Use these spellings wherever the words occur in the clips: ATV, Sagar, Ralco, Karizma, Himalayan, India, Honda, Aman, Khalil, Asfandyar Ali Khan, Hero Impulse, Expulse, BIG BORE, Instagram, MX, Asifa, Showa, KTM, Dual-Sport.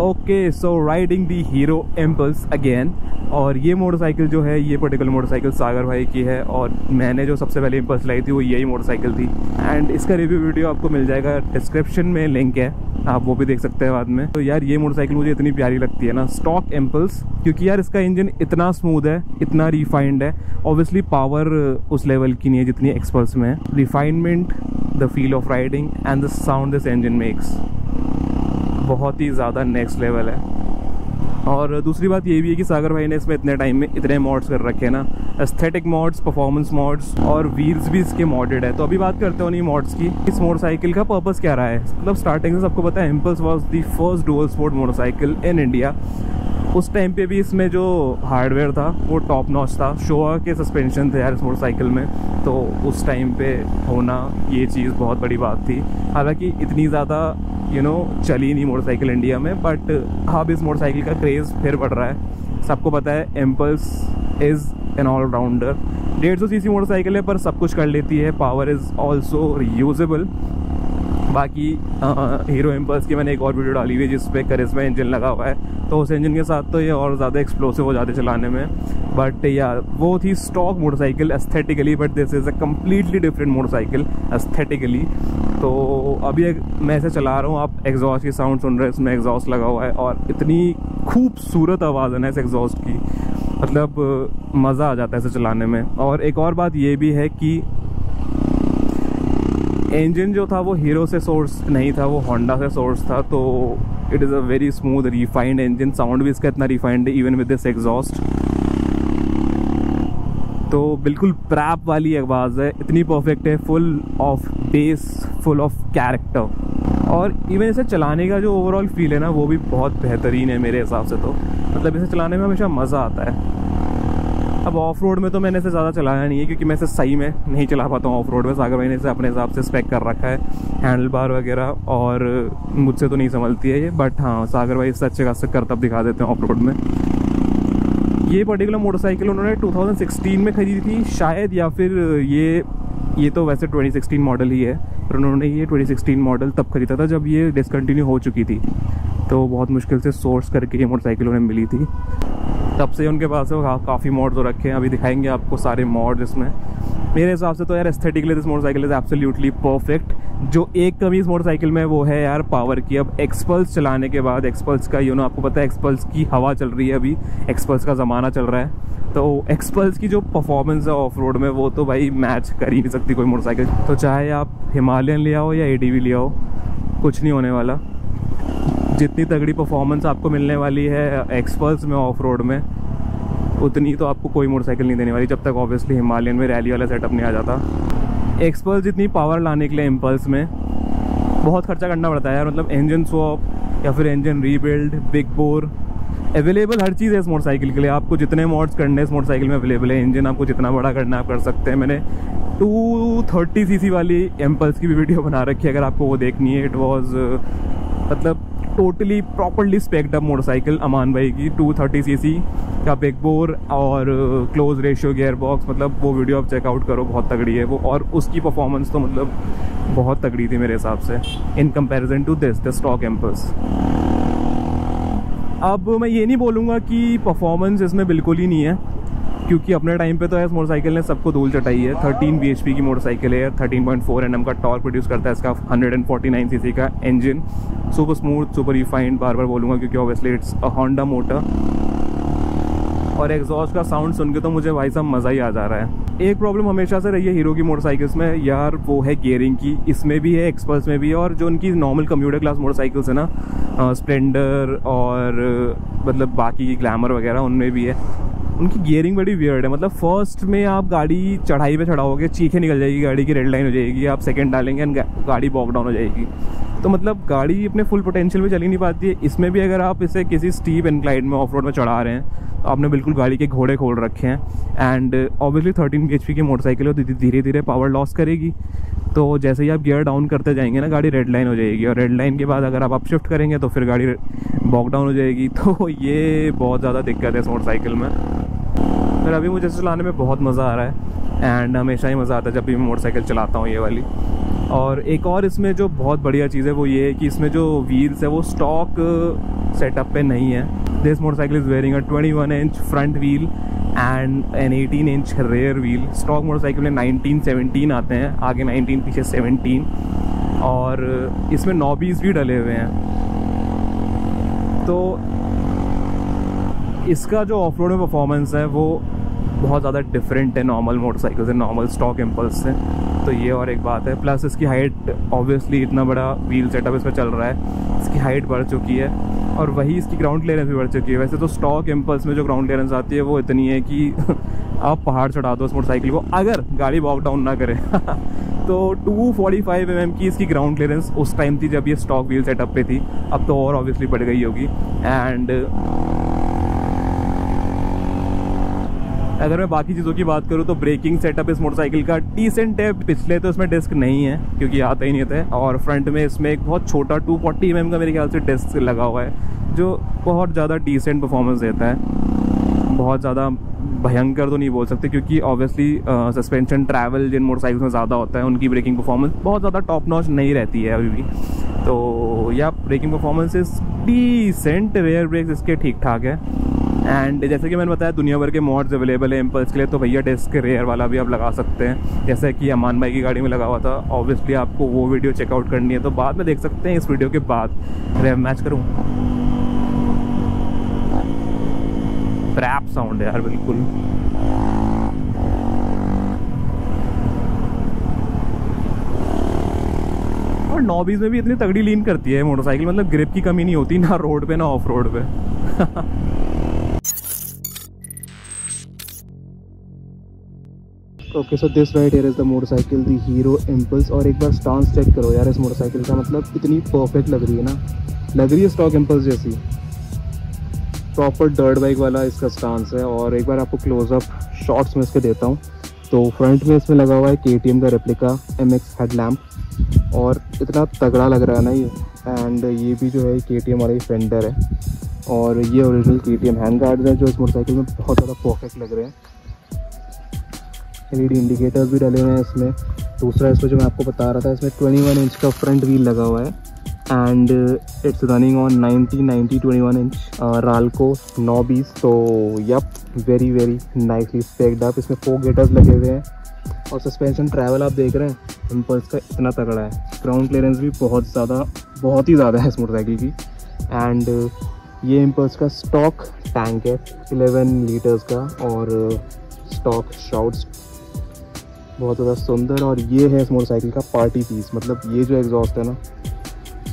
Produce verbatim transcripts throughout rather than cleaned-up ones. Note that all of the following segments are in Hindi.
Okay so riding the Hero Impulse again. और ये मोटरसाइकिल जो है ये पर्टिकुलर मोटरसाइकिल सागर भाई की है और मैंने जो सबसे पहले इम्पल्स लाई थी वो यही मोटरसाइकिल थी। एंड इसका रिव्यू वीडियो आपको मिल जाएगा, डिस्क्रिप्शन में लिंक है, आप वो भी देख सकते हैं बाद में। तो यार ये मोटरसाइकिल मुझे इतनी प्यारी लगती है ना, स्टॉक इम्पल्स, क्योंकि यार इसका इंजन इतना स्मूथ है, इतना रिफाइंड है। ऑब्वियसली पावर उस लेवल की नहीं है जितनी एक्सपल्स में है। Refinement, the feel of riding and the sound this engine makes बहुत ही ज़्यादा नेक्स्ट लेवल है। और दूसरी बात ये भी है कि सागर भाई ने इसमें इतने टाइम में इतने मॉड्स कर रखे हैं ना, एस्थेटिक मॉड्स, परफॉर्मेंस मॉड्स, और व्हील्स भी इसके मॉडेड है। तो अभी बात करते हैं उन्हीं मॉड्स की। इस मोटरसाइकिल का पर्पस क्या रहा है, मतलब स्टार्टिंग से सबको पता है Impulse was the first dual sport motorcycle in India. उस टाइम पे भी इसमें जो हार्डवेयर था वो टॉप नॉच था, शोआ के सस्पेंशन थे यार इस मोटरसाइकिल में, तो उस टाइम पे होना ये चीज़ बहुत बड़ी बात थी। हालांकि इतनी ज़्यादा यू नो चली नहीं मोटरसाइकिल इंडिया में, बट अब इस मोटरसाइकिल का क्रेज़ फिर बढ़ रहा है। सबको पता है इम्पल्स इज़ एन ऑलराउंडर, डेढ़ सौ सी सी मोटरसाइकिल है पर सब कुछ कर लेती है। Power is also reusable. बाकी हीरो इम्पल्स की मैंने एक और वीडियो डाली हुई है जिस पे करिश्मा इंजन लगा हुआ है, तो उस इंजन के साथ तो ये और ज़्यादा एक्सप्लोसिव हो जाते चलाने में। बट या वो थी stock motorcycle aesthetically, but this is a completely different motorcycle aesthetically. तो अभी मैं ऐसे चला रहा हूँ, आप एग्जॉस्ट की साउंड सुन रहे हैं, इसमें एग्जॉस्ट लगा हुआ है और इतनी खूबसूरत आवाज़ है ना इस एग्जॉस्ट की, मतलब मज़ा आ जाता है इसे चलाने में। और एक और बात ये भी है कि इंजन जो था वो हीरो से सोर्स नहीं था, वो होंडा से सोर्स था। तो it is a very smooth refined engine, sound भी इसका इतना रिफाइंड है इवन विद दिस एग्जॉस्ट। तो बिल्कुल प्रैप वाली आवाज़ है, इतनी परफेक्ट है, full of bass, full of character. और इवन इसे चलाने का जो ओवरऑल फील है ना वो भी बहुत बेहतरीन है मेरे हिसाब से। तो मतलब इसे चलाने में हमेशा मज़ा आता है। अब ऑफ रोड में तो मैंने इसे ज़्यादा चलाया नहीं है क्योंकि मैं इसे सही में नहीं चला पाता हूँ ऑफ रोड में। सागर भाई ने इसे अपने हिसाब से स्पेक कर रखा है, हैंडल बार वगैरह, और मुझसे तो नहीं संभलती है ये, बट हाँ सागर भाई इससे अच्छे खासा करतब दिखा देते हैं ऑफ रोड में। ये पर्टिकुलर मोटरसाइकिल उन्होंने टू थाउजेंड सिक्सटीन में खरीदी थी शायद, या फिर ये ये तो वैसे ट्वेंटी सिक्सटीन मॉडल ही है, पर उन्होंने ये ट्वेंटी सिक्सटीन मॉडल तब खरीदा था जब ये डिसकन्टिन्यू हो चुकी थी। तो बहुत मुश्किल से सोर्स करके ये मोटरसाइकिल उन्हें मिली थी, तब से उनके पास वो काफ़ी मॉड्स हो रखे हैं। अभी दिखाएंगे आपको सारे मॉड्स इसमें। मेरे हिसाब से तो यार aesthetically this motorcycle is absolutely perfect. जो एक कमी इस मोटरसाइकिल में वो है यार पावर की। अब एक्सपल्स चलाने के बाद, एक्सपल्स का यू नो आपको पता है एक्सपल्स की हवा चल रही है अभी, एक्सपल्स का ज़माना चल रहा है, तो एक्सपल्स की जो परफॉर्मेंस है ऑफ रोड में वो तो भाई मैच कर ही नहीं सकती कोई मोटरसाइकिल। तो चाहे आप हिमालयन ले आओ या ए टी वी ले आओ, कुछ नहीं होने वाला। जितनी तगड़ी परफॉर्मेंस आपको मिलने वाली है एक्सपल्स में ऑफ रोड में, उतनी तो आपको कोई मोटरसाइकिल नहीं देने वाली जब तक ऑब्वियसली हिमालयन में रैली वाला सेटअप नहीं आ जाता। एक्सपल्स जितनी पावर लाने के लिए इम्पल्स में बहुत खर्चा करना पड़ता है यार, मतलब इंजन स्वैप या फिर engine rebuild, big bore, available हर चीज़ है इस मोटरसाइकिल के लिए। आपको जितने मॉड्स करने इस मोटरसाइकिल में अवेलेबल है। इंजन आपको जितना बड़ा करना आप कर सकते हैं। मैंने टू थर्टी सीसी वाली इम्पल्स की भी वीडियो बना रखी है, अगर आपको वो देखनी है। इट वॉज मतलब totally properly specced up motorcycle Aman भाई की, टू थर्टी सीसी का बिग बोर और क्लोज रेशियो गियरबॉक्स, मतलब वो वीडियो आप चेकआउट करो, बहुत तगड़ी है वो। और उसकी परफॉर्मेंस तो मतलब बहुत तगड़ी थी मेरे हिसाब से in comparison to this the stock Impulse. अब मैं ये नहीं बोलूँगा कि परफॉर्मेंस इसमें बिल्कुल ही नहीं है, क्योंकि अपने टाइम पे तो है इस मोटरसाइकिल ने सबको धूल चटाई है। थर्टीन बी एच पी की मोटरसाइकिल है, थर्टीन पॉइंट फोर एनएम का टॉर्क प्रोड्यूस करता है इसका वन फोर्टी नाइन सीसी का engine, super smooth, super refined, बार बार बोलूँगा क्योंकि obviously it's a Honda motor. और एग्जॉस्ट का साउंड सुन के तो मुझे भाई साहब मज़ा ही आ जा रहा है। एक प्रॉब्लम हमेशा से रही है हीरो की मोटरसाइकिल्स में यार, वो है गियरिंग की। इसमें भी है, एक्सपल्स में भी है, और जो उनकी नॉर्मल कम्यूटर क्लास मोटरसाइकिल्स है ना, स्प्लेंडर और मतलब बाकी ग्लैमर वगैरह, उनमें भी है, उनकी गियरिंग बड़ी वियर्ड है। मतलब फर्स्ट में आप गाड़ी चढ़ाई पे चढ़ाओगे, चीखें निकल जाएगी, गाड़ी की रेड लाइन हो जाएगी, आप सेकंड डालेंगे एंड गाड़ी बॉक डाउन हो जाएगी। तो मतलब गाड़ी अपने फुल पोटेंशियल पे चली नहीं पाती है। इसमें भी अगर आप इसे किसी स्टीप इंक्लाइन में ऑफ रोड में चढ़ा रहे हैं तो आपने बिल्कुल गाड़ी के घोड़े खोल रखे हैं। And obviously thirteen B H P की मोटरसाइकिल है तो धीरे धीरे पावर लॉस करेगी। तो जैसे ही आप गियर डाउन करते जाएंगे ना, गाड़ी रेड लाइन हो जाएगी, और रेड लाइन के बाद अगर आप अपशिफ्ट करेंगे तो फिर गाड़ी बॉक डाउन हो जाएगी। तो ये बहुत ज़्यादा दिक्कत है इस मोटरसाइकिल में। फिर अभी मुझे चलाने में बहुत मज़ा आ रहा है एंड हमेशा ही मज़ा आता है जब भी मैं मोटरसाइकिल चलाता हूँ ये वाली। और एक और इसमें जो बहुत बढ़िया चीज़ है वो ये है कि इसमें जो व्हील्स है वो स्टॉक सेटअप पे नहीं है. This motorcycle is wearing a twenty one inch front wheel and an eighteen inch rear wheel. Stock motorcycle में नाइनटीन सेवनटीन आते हैं, आगे नाइनटीन पीछे सेवनटीन, और इसमें नॉबीज़ भी डले हुए हैं. तो इसका जो ऑफ रोड में परफॉर्मेंस है वो बहुत ज़्यादा डिफरेंट है नॉर्मल मोटरसाइकिल से, नॉर्मल स्टॉक इम्पल्स से. तो ये और एक बात है. प्लस इसकी हाइट, ऑब्वियसली इतना बड़ा व्हील सेटअप इसमें चल रहा है, इसकी हाइट बढ़ चुकी है और वही इसकी ग्राउंड क्लियरेंस भी बढ़ चुकी है. वैसे तो स्टॉक इम्पल्स में जो ग्राउंड क्लियरेंस आती है वो इतनी है कि आप पहाड़ चढ़ा दो उस मोटरसाइकिल को, अगर गाड़ी वॉक डाउन ना करें. तो two forty five M M की इसकी ग्राउंड क्लियरेंस उस टाइम थी जब ये स्टॉक व्हील सेटअप पे थी. अब तो और ऑब्वियसली बढ़ गई होगी. एंड अगर मैं बाकी चीज़ों की बात करूँ तो ब्रेकिंग सेटअप इस मोटरसाइकिल का डिसेंट है. पिछले तो इसमें डिस्क नहीं है क्योंकि आता ही नहीं था, और फ्रंट में इसमें एक बहुत छोटा टू फोर्टी एम एम का मेरे ख्याल से डिस्क लगा हुआ है जो बहुत ज़्यादा डिसेंट परफॉर्मेंस देता है. बहुत ज़्यादा भयंकर तो नहीं बोल सकते क्योंकि ऑब्वियसली सस्पेंशन ट्रैवल जिन मोटरसाइकिल्स में ज़्यादा होता है उनकी ब्रेकिंग परफॉर्मेंस बहुत ज़्यादा टॉप नॉच नहीं रहती है अभी भी. तो या ब्रेकिंग परफॉर्मेंस इस डिसेंट, रेयर ब्रेक्स इसके ठीक ठाक है. एंड जैसे कि मैंने बताया दुनिया भर के मॉड्स अवेलेबल है इम्पल्स के लिए, तो भैया डिस्क रेयर वाला भी आप लगा सकते हैं जैसे कि अमान भाई की गाड़ी में लगा हुआ था. ऑब्वियसली आपको वो वीडियो चेकआउट करनी है तो बाद में देख सकते हैं इस वीडियो के बाद. अरे मैच करूँ, रैप साउंड है यार बिल्कुल. और नॉबीज में भी इतनी तगड़ी लीन करती है मोटरसाइकिल, मतलब ग्रिप की कमी नहीं होती ना रोड पे ना ऑफ रोड पे. Okay so this right here is the motorcycle the Hero Impulse. और एक बार स्टांस चेक करो यार इस मोटरसाइकिल का, मतलब इतनी परफेक्ट लग रही है ना, लग रही है स्टॉक इम्पल्स जैसी. प्रॉपर डर्ट बाइक वाला इसका स्टांस है. और एक बार आपको क्लोजअप शॉट्स में इसके देता हूँ. तो फ्रंट में इसमें लगा हुआ है के टी एम का रेप्लिका एम एक्स हेडलैम्प, और इतना तगड़ा लग रहा है ना ये. एंड ये भी जो है के टी एम वाला ही फेंडर है, और ये ओरिजिनल के टी एम हैंड गार्ड्स हैं जो इस मोटरसाइकिल में बहुत ज़्यादा परफेक्ट लग रहे हैं. एल ई डी इंडिकेटर्स भी डले हुए हैं इसमें. दूसरा इसमें जो मैं आपको बता रहा था, इसमें ट्वेंटी वन इंच का फ्रंट व्हील लगा हुआ है and it's running on ninety ninety twenty one inch uh, Ralco knobbies. तो yup very very nicely specced up. इसमें फोर गेटर्स लगे हुए हैं और सस्पेंशन ट्रैवल आप देख रहे हैं इम्पल्स का इतना तगड़ा है. ग्राउंड क्लियरेंस भी बहुत ज़्यादा, बहुत ही ज़्यादा है इस मोटरसाइकिल की. एंड ये इम्पल्स का स्टॉक टैंक है इलेवन लीटर्स का और स्टॉक शाउट्स बहुत ज़्यादा सुंदर. और ये है इस मोटरसाइकिल का पार्टी पीस, मतलब ये जो एग्जॉस्ट है ना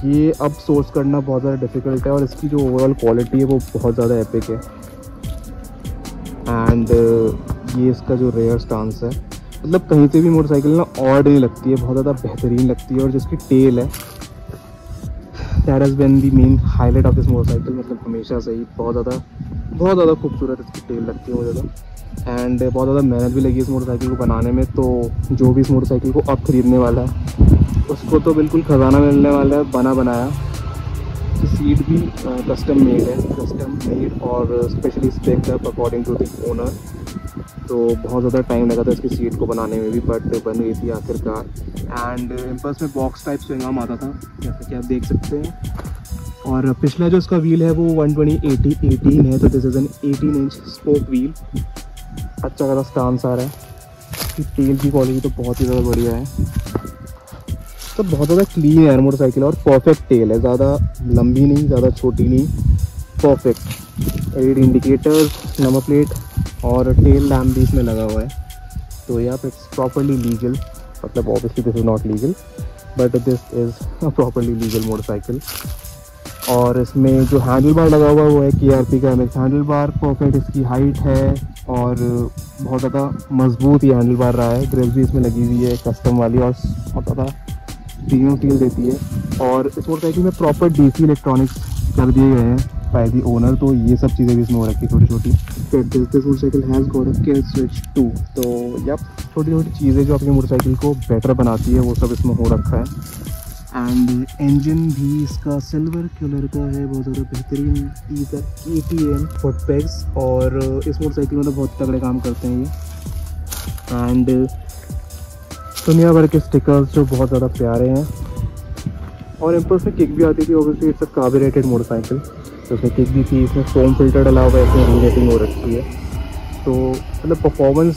ये अब सोर्स करना बहुत ज़्यादा डिफिकल्ट है और इसकी जो ओवरऑल क्वालिटी है वो बहुत ज़्यादा एपिक है. एंड ये इसका जो रेयर स्टांस है, मतलब कहीं से भी मोटरसाइकिल ना ऑड नहीं लगती है, बहुत ज़्यादा बेहतरीन लगती है. और जिसकी टेल है that has been the main highlight of this motorcycle, मतलब हमेशा से ही बहुत ज़्यादा बहुत ज़्यादा खूबसूरत इसकी टेल लगती है मुझे तो. एंड बहुत ज़्यादा मेहनत भी लगी इस मोटरसाइकिल को बनाने में, तो जो भी इस मोटरसाइकिल को अब ख़रीदने वाला है उसको तो बिल्कुल ख़जाना मिलने वाला है बना बनाया. सीट भी कस्टम मेड है, कस्टम मेड और specially specced up according to the owner. तो बहुत ज़्यादा टाइम लगा था इसकी सीट को बनाने में भी, बट बन गई थी आखिरकार. एंड इम्पल्स में बॉक्स टाइप स्विंगाम आता था जैसा कि आप देख सकते हैं. और पिछला जो इसका व्हील है वो वन ट्वेंटी एटी एटीन है, तो this is an eighteen inch spoke wheel. अच्छा खासा स्टांस आ रहा है, इसकी तेल की क्वालिटी तो बहुत ही ज़्यादा बढ़िया है. तो बहुत ज़्यादा क्लीन है मोटरसाइकिल और परफेक्ट टेल है, ज़्यादा लंबी नहीं ज़्यादा छोटी नहीं, perfect. Add indicators, number plate और टेल लैम्प भी इसमें लगा हुआ है. तो यहाँ पर इट्स प्रॉपरली लीगल, मतलब obviously this is not legal but this is a properly legal motorcycle. और इसमें जो हैंडल बार लगा हुआ वो है के आर पी का M X handle bar, perfect इसकी हाइट है और बहुत ज़्यादा मजबूत ये हैंडल बार रहा है. ग्रिप भी इसमें लगी हुई है कस्टम वाली और बहुत ज़्यादा प्रीमियम फील देती है. और इस मोटरसाइकिल में प्रॉपर डीसी इलेक्ट्रॉनिक्स कर दिए गए हैं बाय दी ओनर, तो ये सब चीज़ें भी इसमें हो रखी छोटी छोटी. This motorcycle has got a kill switch too, तो यप छोटी छोटी चीज़ें जो अपनी मोटरसाइकिल को बेटर बनाती है वो सब इसमें हो रखा है. एंड इंजन भी इसका सिल्वर कलर का है, बहुत ज़्यादा बेहतरीन के टी एम फुट पेग्स और इस मोटरसाइकिल में तो बहुत तगड़े काम करते हैं ये. एंड दुनिया भर के स्टिकर्स जो बहुत ज़्यादा प्यारे हैं। और इम्पल्स में किक भी आती थी, obviously it's a carbonated motorcycle, तो उसमें किक भी थी, इसमें फोम फिल्टर डला हुआ है, इसमें रिलेटिंग हो रखी है। तो मतलब परफॉर्मेंस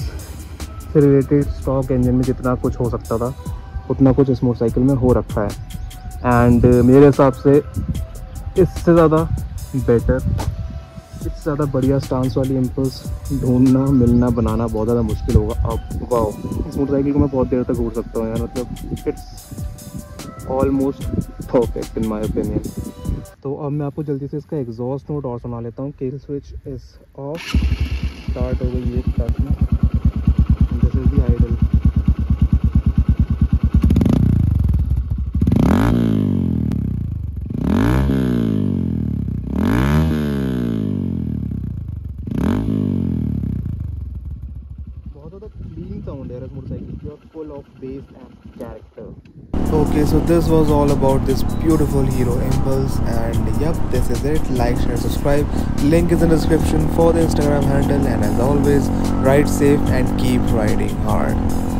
से रिलेटेड स्टॉक इंजन में जितना कुछ हो सकता था उतना कुछ इस मोटरसाइकिल में हो रखा है। एंड मेरे हिसाब से इससे ज़्यादा बेटर, इससे ज़्यादा बढ़िया स्टांस वाली इम्पल्स ढूंढना, मिलना, बनाना बहुत ज़्यादा मुश्किल होगा। अब वाओ, इस मोटरसाइकिल को मैं बहुत देर तक घूर सकता हूँ यार, मतलब it's almost perfect in my opinion. तो अब मैं आपको जल्दी से इसका एग्जॉस्ट नोट और सुना लेता हूँ। Kill switch is off, start हो गई ये स्टार्ट में, this is the idle. Okay, so this was all about this beautiful Hero Impulse, and yep, this is it. Like, share, subscribe. Link is in the description for the Instagram handle, and as always, ride safe and keep riding hard.